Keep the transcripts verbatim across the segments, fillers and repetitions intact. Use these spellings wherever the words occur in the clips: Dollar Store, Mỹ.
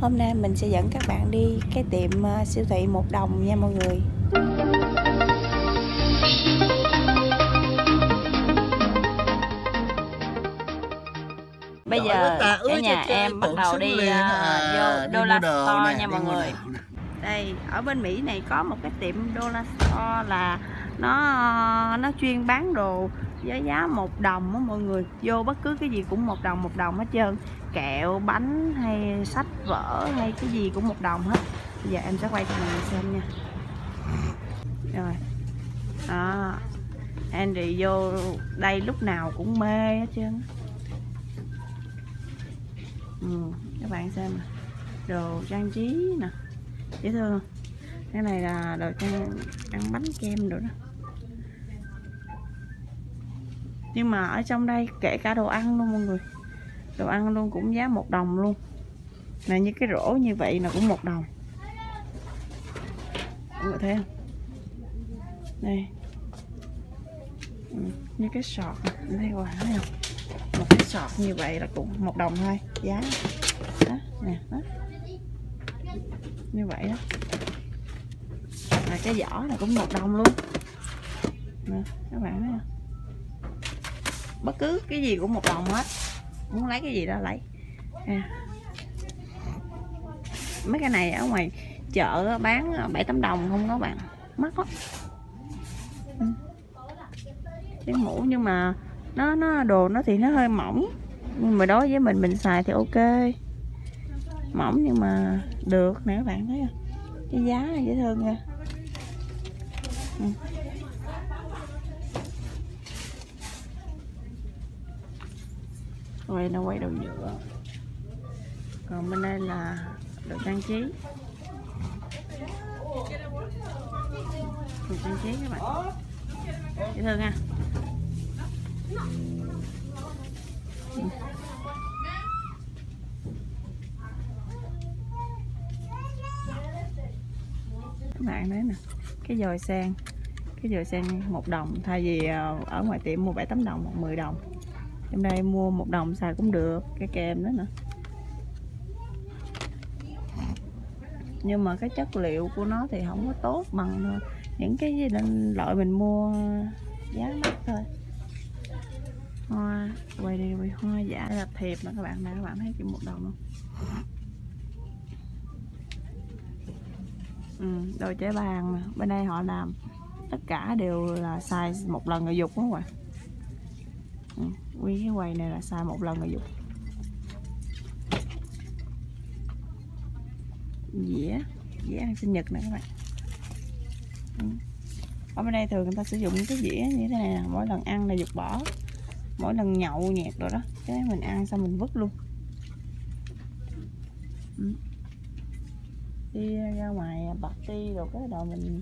Hôm nay mình sẽ dẫn các bạn đi cái tiệm siêu thị một đồng nha mọi người. Bây giờ cả nhà em bắt đầu đi uh, vô Dollar Store nha mọi người. Đây, ở bên Mỹ này có một cái tiệm Dollar Store là nó nó chuyên bán đồ với giá một đồng á mọi người. Vô bất cứ cái gì cũng một đồng một đồng hết trơn, kẹo, bánh hay sách vở hay cái gì cũng một đồng hết. Bây giờ em sẽ quay cho mọi người xem nha. Rồi đó, Andy vô đây lúc nào cũng mê hết trơn. Ừ, các bạn xem nè, đồ trang trí nè, dễ thương không? Cái này là đồ trang ăn bánh kem đồ đó. Nhưng mà ở trong đây kể cả đồ ăn luôn mọi người, đồ ăn luôn cũng giá một đồng luôn. Này như cái rổ như vậy là cũng một đồng. Mọi người thấy không? Đây, ừ, như cái sọt này, thấy không? Một cái sọt như vậy là cũng một đồng thôi, giá đó, nè, đó. Như vậy đó. Và cái giỏ này cũng một đồng luôn nè, các bạn thấy không? Bất cứ cái gì cũng một đồng hết, muốn lấy cái gì đó lấy à. Mấy cái này ở ngoài chợ bán bảy tám đồng không có bạn, mắc lắm. Ừ, cái mũ nhưng mà nó nó đồ nó thì nó hơi mỏng, nhưng mà đối với mình mình xài thì ok, mỏng nhưng mà được nè, các bạn thấy không? Cái giá này dễ thương nha. Ừ, rồi nó quay đồ nhựa, còn bên đây là đồ trang trí, đồ trang trí các bạn, dễ thương ha. Ừ, các bạn đấy nè, cái dòi sen, cái dòi sen một đồng, thay vì ở ngoài tiệm mua bảy tám đồng hoặc mười đồng, trong đây mua một đồng xài cũng được. Cái kem nữa nè, nhưng mà cái chất liệu của nó thì không có tốt bằng những cái loại mình mua giá mắc thôi. Hoa, quay đi quay hoa giả là thiệp nè các bạn, nè các bạn thấy chỉ một đồng không? Ừ, đồ chế bàn mà. Bên đây họ làm tất cả đều là xài một lần người dục đúng không ạ? Ừ, nguyên cái quầy này là xài một lần người dục. Dĩa, dĩa ăn sinh nhật nè các bạn. Ừ, ở bên đây thường người ta sử dụng cái dĩa như thế này, mỗi lần ăn là dục bỏ, mỗi lần nhậu nhẹt rồi đó, cái mình ăn xong mình vứt luôn. Ừ, đi ra ngoài party rồi cái đồ mình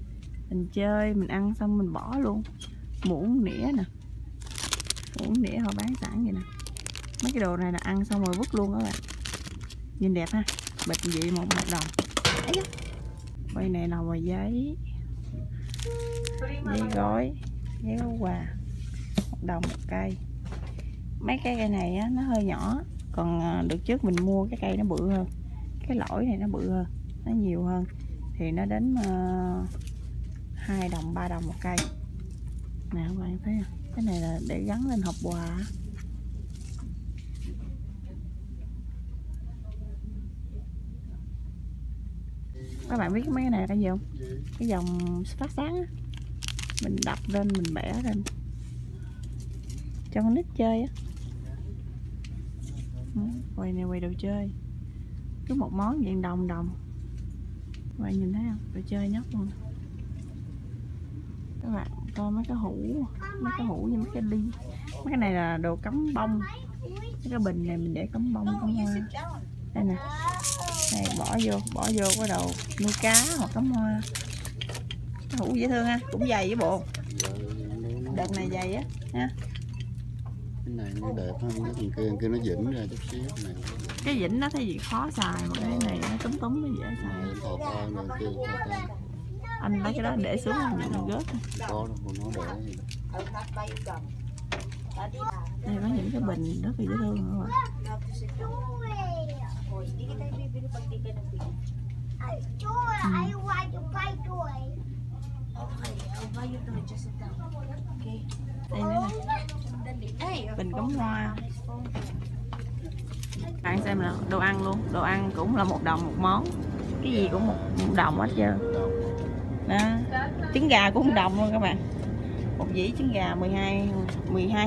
mình chơi mình ăn xong mình bỏ luôn. Muỗng nĩa nè, muỗng nĩa họ bán sẵn vậy nè, mấy cái đồ này là ăn xong rồi vứt luôn các bạn, nhìn đẹp ha. Bịch vậy một một đồng. Quay này là ngoài giấy, giấy gói, giấy gói quà, một đồng một cây. Mấy cái cây này á, nó hơi nhỏ, còn được trước mình mua cái cây nó bự hơn, cái lõi này nó bự hơn, nó nhiều hơn, thì nó đến hai uh, đồng ba đồng một cây nè các bạn thấy không? Cái này là để gắn lên hộp quà. Các bạn biết mấy cái này là gì không? Cái dòng phát sáng á, mình đập lên mình bẻ lên cho con nít chơi á. Quầy này quầy đồ chơi, cứ một món dạng đồng đồng. Các bạn nhìn thấy không? Đồ chơi nhóc luôn. Các bạn coi mấy cái hũ, mấy cái hũ như mấy cái ly. Mấy cái này là đồ cắm bông. Mấy cái bình này mình để cắm bông, cắm hoa. Đây nè, này bỏ vô, bỏ vô cái đầu nuôi cá hoặc cắm hoa. Cái hũ dễ thương ha, cũng dày với bộ. Đợt này dày á ha. Cái này nó đẹp hơn cái thằng kia, thằng kia nó dĩnh ra chút xíu này. Cái dĩnh nó thấy gì khó xài, mà cái này nó túm túm nó dễ xài. Anh lấy cái đó để xuống mình gớt. Có nó để. Đây có những cái bình rất là dễ thương các bạn. bóng hoa. Bạn xem nào, đồ ăn luôn, đồ ăn cũng là một đồng một món, cái gì cũng một, một đồng hết trơn. Đó. Trứng gà cũng một đồng luôn các bạn. Một dĩ trứng gà mười hai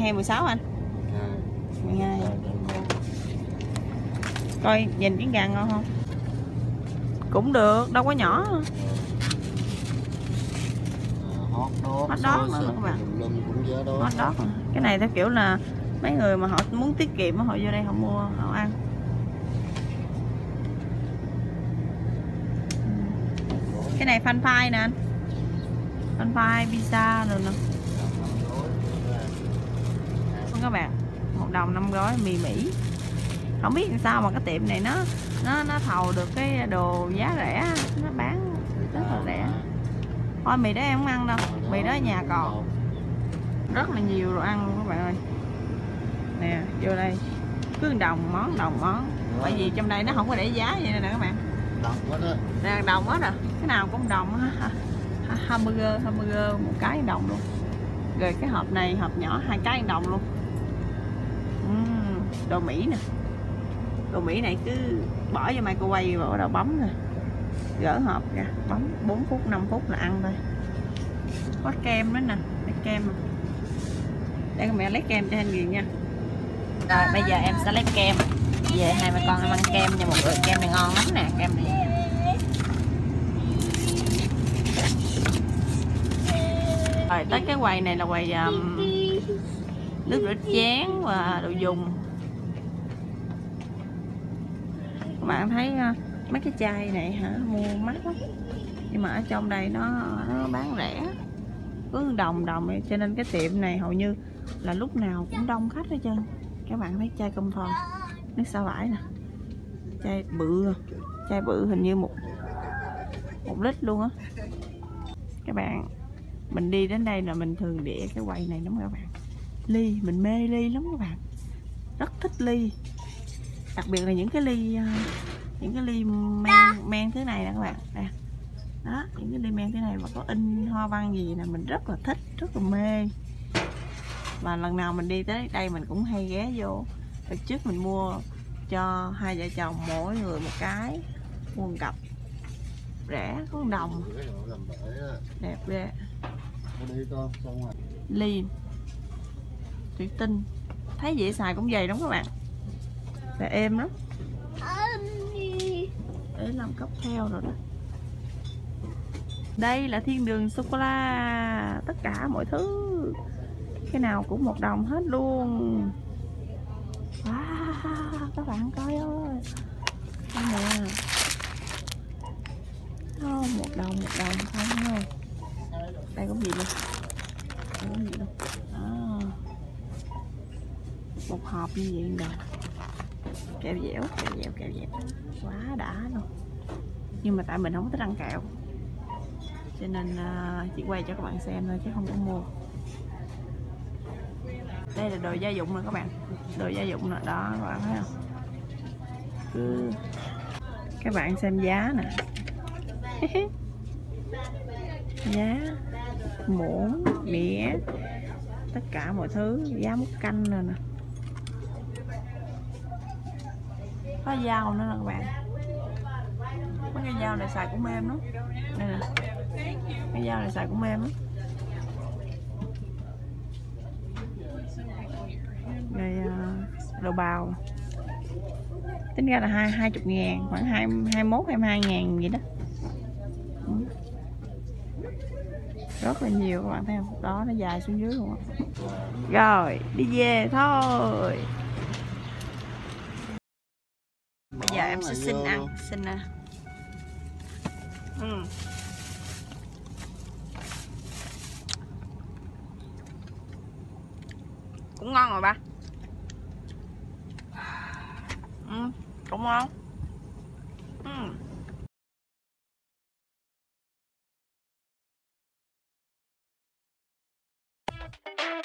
hay mười sáu anh? mười hai. Coi nhìn trứng gà ngon không? Cũng được, đâu có nhỏ. Hot dog, hot dog nữa các bạn. Hot dog. Cái này theo kiểu là mấy người mà họ muốn tiết kiệm họ vô đây họ mua họ ăn. Cái này fan pie nè anh, fan pie pizza rồi nè. Không các bạn, một đồng năm gói mì Mỹ. Không biết làm sao mà cái tiệm này nó nó nó thầu được cái đồ giá rẻ, nó bán rất là rẻ. Thôi mì đó em không ăn đâu, mì đó ở nhà còn. Rất là nhiều đồ ăn luôn các bạn ơi. Nè, vô đây cứ đồng món đồng món. Bởi vì trong đây nó không có để giá vậy nè các bạn. Đồng hết á. Nè, đồng hết à. Cái nào cũng đồng hết. Hamburger, hamburger một cái đồng luôn. Rồi cái hộp này hộp nhỏ hai cái đồng luôn. Uhm, đồ Mỹ nè. Đồ Mỹ này cứ bỏ vô microwave và bắt đầu bấm nè. Gỡ hộp ra, bấm bốn phút, năm phút là ăn thôi. Có kem nữa nè, lấy kem. Đây mẹ lấy kem cho anh Hiền nha. Rồi bây giờ em sẽ lấy kem về, hai mẹ con em ăn kem nha mọi người. Kem này ngon lắm nè, kem này. Rồi tới cái quầy này là quầy um, nước rửa chén và đồ dùng. Các bạn thấy uh, mấy cái chai này hả, mua mắc lắm. Nhưng mà ở trong đây nó, nó bán rẻ. Cứ đồng đồng này. Cho nên cái tiệm này hầu như là lúc nào cũng đông khách hết trơn. Các bạn thấy chai công thon, nước sa vải nè. Chai bự, chai bự hình như một, một lít luôn á. Các bạn, mình đi đến đây là mình thường địa cái quầy này lắm các bạn. Ly, mình mê ly lắm các bạn. Rất thích ly. Đặc biệt là những cái ly, những cái ly men, men thế này nè các bạn. Nè. Đó, những cái ly men thế này mà có in hoa văn gì nè, mình rất là thích, rất là mê. Và lần nào mình đi tới đây mình cũng hay ghé vô. Lần trước mình mua cho hai vợ chồng mỗi người một cái, mua một cặp. Rẻ, có một đồng. Đẹp ghê. Ly thủy tinh. Thấy dễ xài cũng dày lắm các bạn. Là êm lắm. Để làm cocktail rồi đó. Đây là thiên đường sô-cô-la. Tất cả mọi thứ cái nào cũng một đồng hết luôn. Wow, các bạn coi ơi. Đây nè. Không, một đồng, một đồng không thôi. Đây cũng gì luôn. Đây cũng gì luôn. À. Một hộp như vậy rồi. Kẹo dẻo, kẹo dẻo, kẹo dẻo. Quá đã luôn. Nhưng mà tại mình không thích ăn kẹo. Cho nên uh, chỉ quay cho các bạn xem thôi chứ không có mua. Đây là đồ gia dụng rồi các bạn. Đồ gia dụng nè, đó các bạn thấy không? Ừ. Các bạn xem giá nè. Giá muỗng, đĩa, tất cả mọi thứ, giá múc canh rồi nè. Có dao nữa nè các bạn. Mấy cái dao này xài cũng mềm lắm. Đây nè. Cái dao này xài cũng mềm lắm. Rồi đồ bào. Tính ra là hai mươi ngàn, khoảng hai mươi mốt hai mươi hai ngàn vậy đó. Rất là nhiều các bạn thấy không? Đó, nó dài xuống dưới luôn á. Rồi, đi về thôi. Bây giờ em sẽ xin ăn, xin ăn. Ừ. Cũng ngon rồi ba. Ừ, cũng ngon. Ừ. Thank you.